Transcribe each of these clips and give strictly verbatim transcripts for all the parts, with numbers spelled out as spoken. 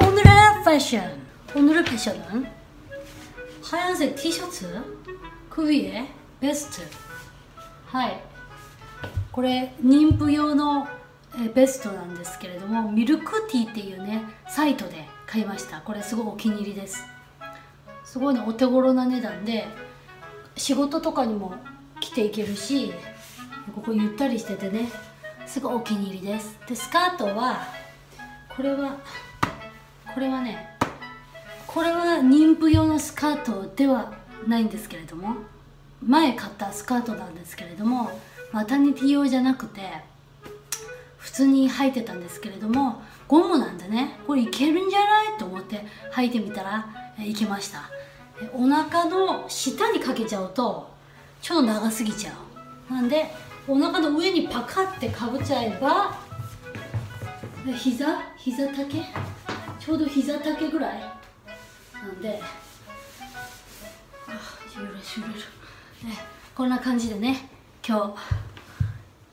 오늘의 패션! 오늘의 패션은 하얀색 티셔츠, 그 위에 베스트. 하이. これ妊婦用のベストなんですけれども、ミルクティーっていうねサイトで買いました。これすごいお気に入りです。すごいねお手頃な値段で、仕事とかにも着ていけるし、ここゆったりしててねすごいお気に入りです。でスカートはこれはこれはねこれは妊婦用のスカートではないんですけれども、前買ったスカートなんですけれども、マタニティ用じゃなくて普通に履いてたんですけれども、ゴムなんでねこれいけるんじゃないと思って履いてみたらいけました。お腹の下にかけちゃうとちょっと長すぎちゃう。なんでお腹の上にパカってかぶっちゃえば膝膝丈ちょうど膝丈ぐらいなんで、あ揺れる揺れる、ね、こんな感じでね今日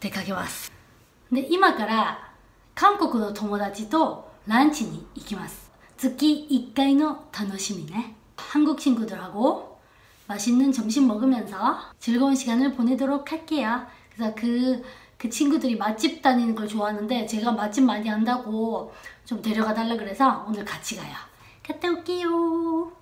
出かけます。で今から韓国の友達とランチに行きます。月일回の楽しみね。한국 친구들하고 맛있는 점심 먹으면서 즐거운 시간을 보내도록 할게요. 그래서 그, 그 친구들이 맛집 다니는 걸 좋아하는데 제가 맛집 많이 안다고 좀 데려가 달라 그래서 오늘 같이 가요. 갔다 올게요.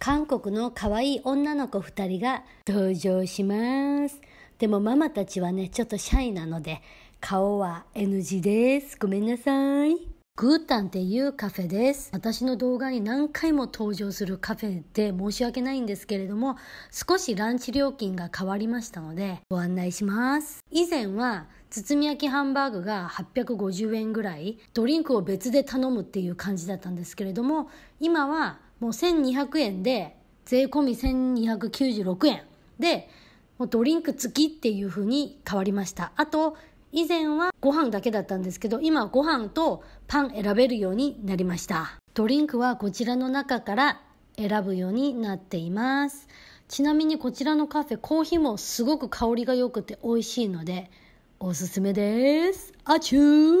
한국의 可愛い女の子ふたりが登場します。でもママたちはねちょっとシャイなので 顔は エヌジー です。ごめんなさい。グータンっていうカフェです。私の動画に何回も登場するカフェで申し訳ないんですけれども、少しランチ料金が変わりましたのでご案内します。以前は包み焼きハンバーグがはっぴゃくごじゅうえんぐらい、ドリンクを別で頼むっていう感じだったんですけれども、今はもうせんにひゃくえんで税込みせんにひゃくきゅうじゅうろくえんでもうドリンク付きっていう風に変わりました。あと以前はご飯だけだったんですけど、今ご飯とパン選べるようになりました。ドリンクはこちらの中から選ぶようになっています。ちなみにこちらのカフェ、コーヒーもすごく香りが良くて美味しいのでおすすめです。あちゅー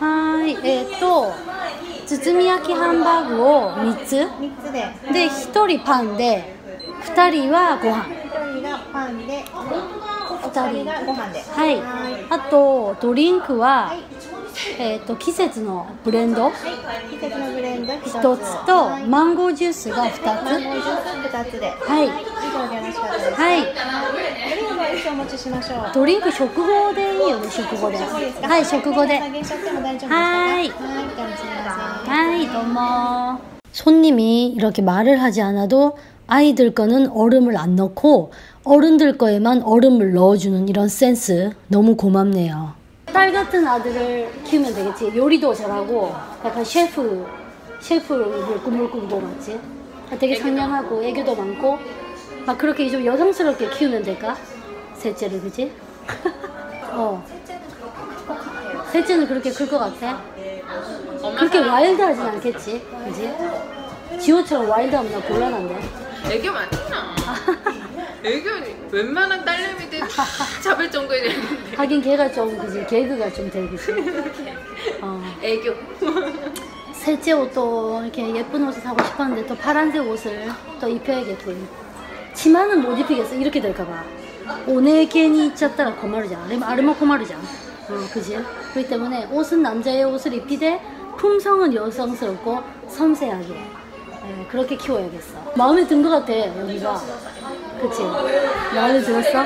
はいえっ、ー、と包み焼きハンバーグをみっつで、ひとりパンでふたりはご飯、ふたりがパンでふたりがご飯で、はい、あとドリンクは、はい、えーと季節のブレンド、季節のブレンドひとつと、はい、マンゴージュースがふたつ、マンゴージュースふたつで、はい、以上でよろしかったです。はい、お持ちしましょう。ドリンク食後でいいよね、食後で、はい、食後で、はい、はい、どうも。손님이 이렇게 말을 하지 않아도 아이들 거는 얼음을 안 넣고 어른들 거에만 얼음을 넣어주는 이런 센스 너무 고맙네요. 딸 같은 아들을 키우면 되겠지. 요리도 잘하고 약간 셰프, 셰프를 꿈꿀도 맞지. 되게 상냥하고 애교도 많고 막 그렇게 좀 여성스럽게 키우면 될까? 셋째를 그지? 어. 셋째는 그렇게 클 것 같아? 그렇게 와일드하진 않겠지, 그지? 지호처럼 와일드하면 나 곤란한데. 애교 많잖아. 애교 웬만한 딸내미들 다 잡을 정도에 되는데. 하긴 걔가 좀 그지, 개그가 좀 되겠지. 어. 애교. 셋째 옷도 이렇게 예쁜 옷을 사고 싶었는데 또 파란색 옷을 또 입혀야겠고. 치마는 못 입히겠어. 이렇게 될까봐. 오늘 괜히 입혔다가 고마르잖아. 아르마 고마르잖아. 어, 그지? 그렇기 때문에 옷은 남자의 옷을 입히되 품성은 여성스럽고 섬세하게. 네, 그렇게 키워야겠어. 마음에 든 것 같아, 여기가. 그치? 마음에 들었어?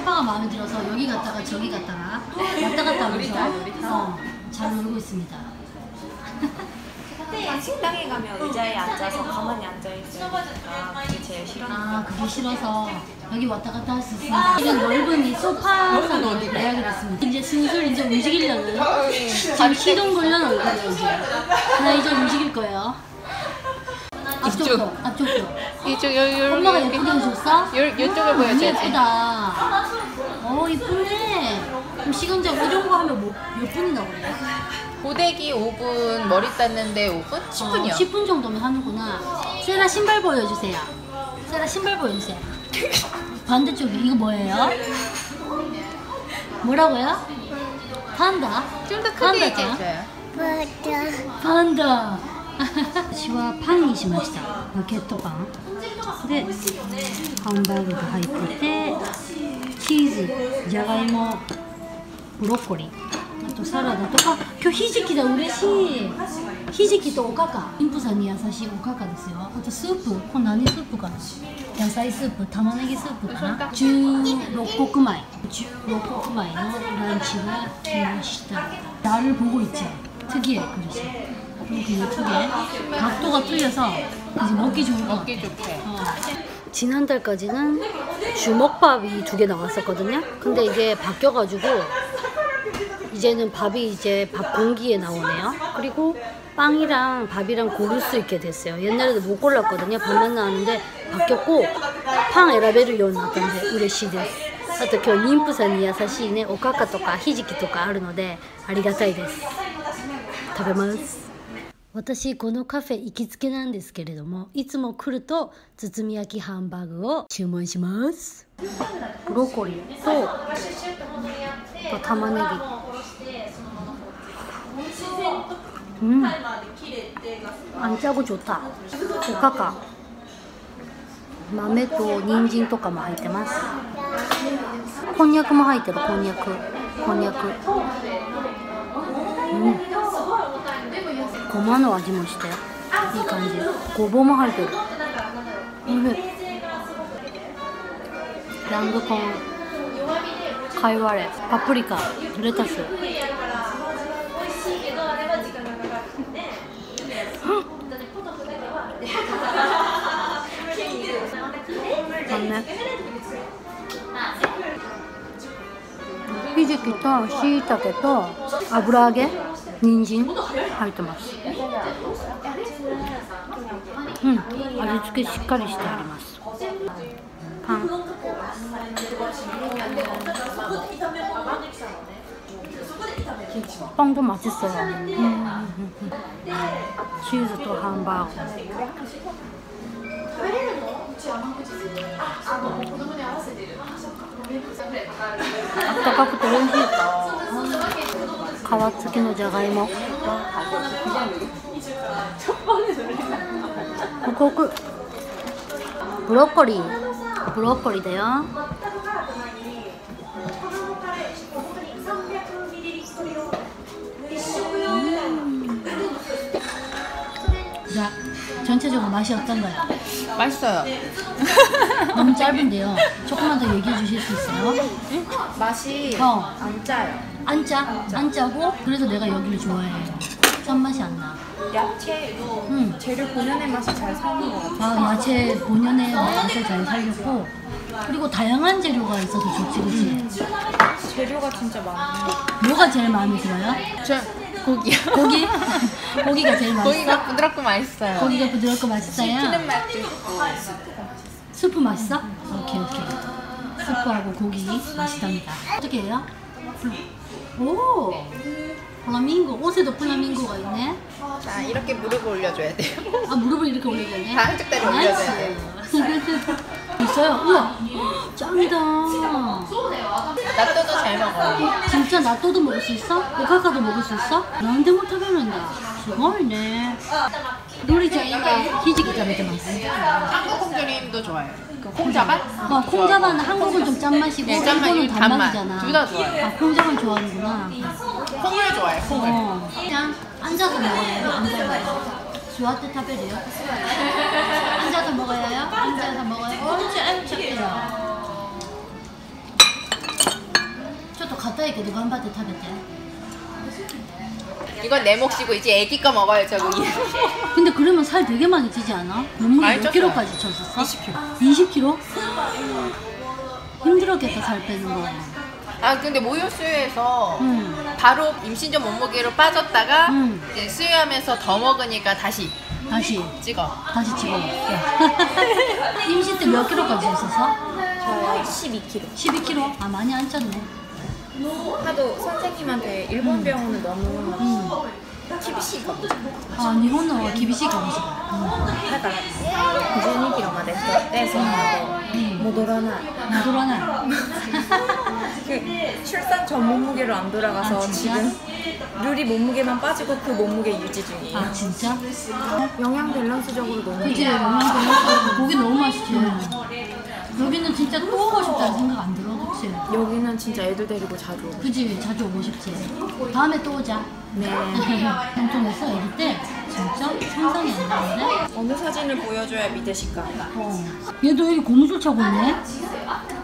오빠가 마음에 들어서 여기 갔다가 저기 갔다가 왔다 갔다 하면서 어, 잘 놀고 있습니다. 아, 식당에 가면 의자에 앉아서 가만히 앉아있으니까 그게 제일 싫어하니까. 아, 그게 싫어서 여기 왔다 갔다 할 수 있습니다. 이런 넓은 이 소파상을 예약을 했습니다. 이제 슬슬 이제 움직이려는 지금 시동 걸려놓은 거예요. 이제 나 이제 움직일 거예요. 앞쪽도, 앞쪽도. 이쪽, 요, 요, 엄마가 예쁘게 해줬어? 요쪽을 보여줘야지. 예쁘다. 어, 예쁘네. 그럼 시간장 이런 거 하면 뭐, 몇 분이나 걸려요? 고데기 오 분, 머리 땄는데 오 분? 십 분이요. 어, 십 분 정도면 하는구나. 세라 신발 보여주세요. 세라 신발 보여주세요. 반대쪽에 이거 뭐예요? 뭐라고요? 판다. 좀 더 크게 얘기해줘요. 판다. 판다. 시와 팡이しました. 바게트빵. 네. 햄버거가 入ってて 치즈, 야가이모, 브로콜리. 또 사라다 또 아, 오늘 히지키다. 嬉しい. 히지키 또 오카카. 인부산이 야사시 오카카ですよ. 또 스프. 이거 나니 스프가? 야사이 스프, 타마네기 스프가? 십육 곡마이. 십육 곡마이의 란치가 기마시다. 나를 보고 있죠. 특이해 그릇이. 이렇게 예쁘게. 각도가 틀려서 이제 먹기 좋은 거. 먹기 좋게. 어. 지난달까지는 주먹밥이 두 개 나왔었거든요. 근데 이게 바뀌어가지고 이제는 밥이 이제 밥 공기에 나오네요. 그리고 빵이랑 밥이랑 고를 수 있게 됐어요. 옛날에도 못 골랐거든요. 밥만 나왔는데 바뀌었고 팡 에라베를 열어놨던데 우레시です. あと今日妊婦さんに優しいねおかかとかひじきとかあるのでありがたいです。食べます。 私このカフェ行きつけなんですけれども、いつも来ると包み焼きハンバーグを注文します。ブロッコリーとと玉ねぎ。うん。안 짜고 좋다。おかか。豆と人参とかも入ってます。こんにゃくも入ってる。こんにゃく。こんにゃく。うん。 고마노 아지모 시대 이 간지 고보모 할때 오늘 양고콩 카이와레 파프리카 레타스 히지키토 시이타케토 아브라게 닌진 하이토마스. 음, 아주 식감이 시다리마스. 팡. 빵도 맛있어요. 음. 치즈 또 햄버거. 따뜻하고 맛있다. 皮付きのじゃがいも。ホクホク。ブロッコリー。ブロッコリーだよ。じゃ、전체적으로 맛이 어떤가요? 맛있어요. 너무 짧은데요. 조금만 더 얘기해 주실 수 있어요? 응? 맛이 어. 안 짜요. 안 짜? 안, 짜. 안 짜고 그래서 내가 여기를 좋아해요. 짠맛이 안 나. 야채도 응. 재료 본연의 맛을 잘 살린 것 같아요. 아, 야채 본연의 맛을 잘 살렸고 그리고 다양한 재료가 있어서 좋지, 그치? 음. 재료가 진짜 많아요. 뭐가 제일 마음에 들어요? 저 고기요. 고기? 고기가 제일 맛있어? 고기가 부드럽고 맛있어요. 고기가 부드럽고 맛있어요? 씹히는 맛도 있고. 스프 맛있어? 응. 오케이, 오케이. 스프하고 고기 맛있답니다. 어떻게 해요? 응. 오! 플라밍고, 옷에도 플라밍고가 있네? 자, 이렇게 무릎을 올려줘야 돼요. 아, 무릎을 이렇게 올려줘야 돼? 한쪽 다리 올려줘야 돼요. 있어요? 우와! 짱이다. 나또도 잘 먹어요. 진짜 나또도 먹을 수 있어? 오카카도 먹을 수 있어? 난데 못 하면은다. 좋아하네. 요리자이가 히지키 잘 먹게 맛있어. 한국 콩조림도 좋아요. 그 콩자반? 어, 콩자반은 한국은 좀 짠맛이고 네, 일본은 단맛이잖아. 둘 다 좋아요. 아, 콩자반 좋아하는구나. 콩을 좋아해, 콩을. 어. 그냥 앉아서 먹어요. 앉아서. 좋아하는 타베리요? 앉아서 먹어요? 앉아서 먹어요? 어, 좋대요. ちょっと硬いけど頑張って食べて. 이건 내 몫이고 이제 애기 거 먹어야죠, 고기. 근데 그러면 살 되게 많이 찌지 않아? 몸무게 몇 킬로까지 쪘었어? 이십 킬로그램. 이십 킬로그램? 힘들었겠다, 살 빼는 거. 아, 근데 모유 수유에서 음. 바로 임신 전 몸무게로 빠졌다가 음. 이제 수유하면서 더 먹으니까 다시 다시 찍어. 다시 찍어. 임신 때 몇 킬로까지 쪘었어? 저요? 십이 킬로그램. 십이 킬로그램? 아, 많이 안 쪘네. 하도 선생님한테 일본 병원은 너무 기비시고 아, 일본은 기비시가 없어. 하다, 십이 킬로그램까지 했을 때, 못 돌아나 못 돌아나 그 출산 전 몸무게로 안 돌아가서 아, 지금 룰이 몸무게만 빠지고 그 몸무게 유지 중이에요. 아 진짜? 영양 밸런스적으로 너무 그치 영양 밸런스 고기 너무 맛있지. 여기는 진짜 또 오고 싶다는 생각 안 들어? 그치? 여기는 진짜 애들 데리고 자주 오고 그치? 자주 오고 싶지. 다음에 또 오자. 네. 방송에서 애기 때 진짜 상상이 안 되는데? 어느 사진을 보여줘야 믿으실까? 어. 얘도 여기 고무줄 차고 있네?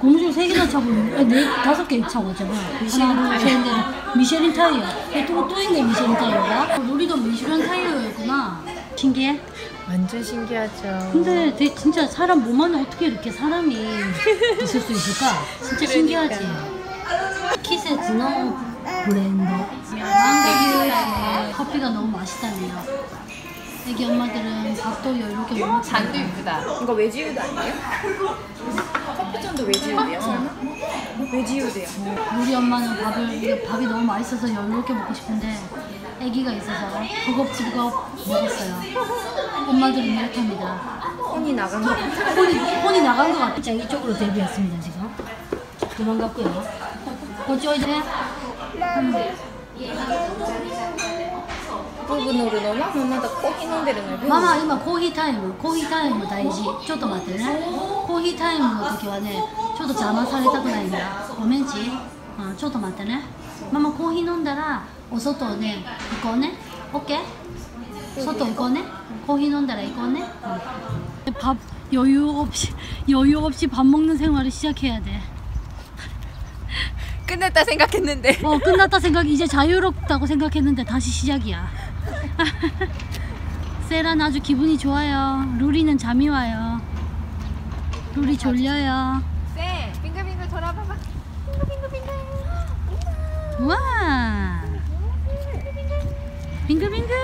고무줄 세 개나 차고 있네? 네, 다섯 개 차고 있잖아. 하나, 둘, 셋, 넷. 미쉐린 타이어. 얘 또, 또 있네, 미쉐린 타이어가. 우리도 미쉐린 타이어였구나. 신기해? 완전 신기하죠. 근데 되게 진짜 사람 몸 안에 어떻게 이렇게 사람이 있을 수 있을까? 진짜 신기하지? 키스 디노 브랜드 애기 커피가 너무 맛있다네요. 애기 엄마들은 밥도 여유롭게 먹는 잔도 예쁘다. 이거 외지유도 아니에요? 커피잔도 외지유예요? 어. 외지유래요. 우리 엄마는 밥을, 밥이 너무 맛있어서 여유롭게 먹고 싶은데 애기가 있어서 버겁지가 먹었어요. 엄마들은 이렇게 합니다. 혼이 나간 거 같아요. 혼이, 혼이 나간 거 같아요. 자, 이쪽으로 데뷔했습니다, 지금. 도망갔고요. 고쳐 이제. 부분으로 너무 엄마다 고기 넣는 마마 이마 고기 타임, 고기 타임 다이지. 저도 맞아요. 고기 타임 의時はね, 저도 자만されたくないんだ. ごめんち. ちょっと待ってねママコーヒー飲んだらお外ね行こうねオッケー外行こうねコーヒー飲んだら行こうね밥 여유 없이 여유 없이 밥 먹는 생활을 시작해야 돼. 끝났다 생각했는데 어 끝났다 생각 이제 자유롭다고 생각했는데 다시 시작이야. 세란 아주 기분이 좋아요. 루리는 잠이 와요. 루리 졸려요. 세 빙글빙글 돌아봐봐. 빙글빙글. 와 빙글빙글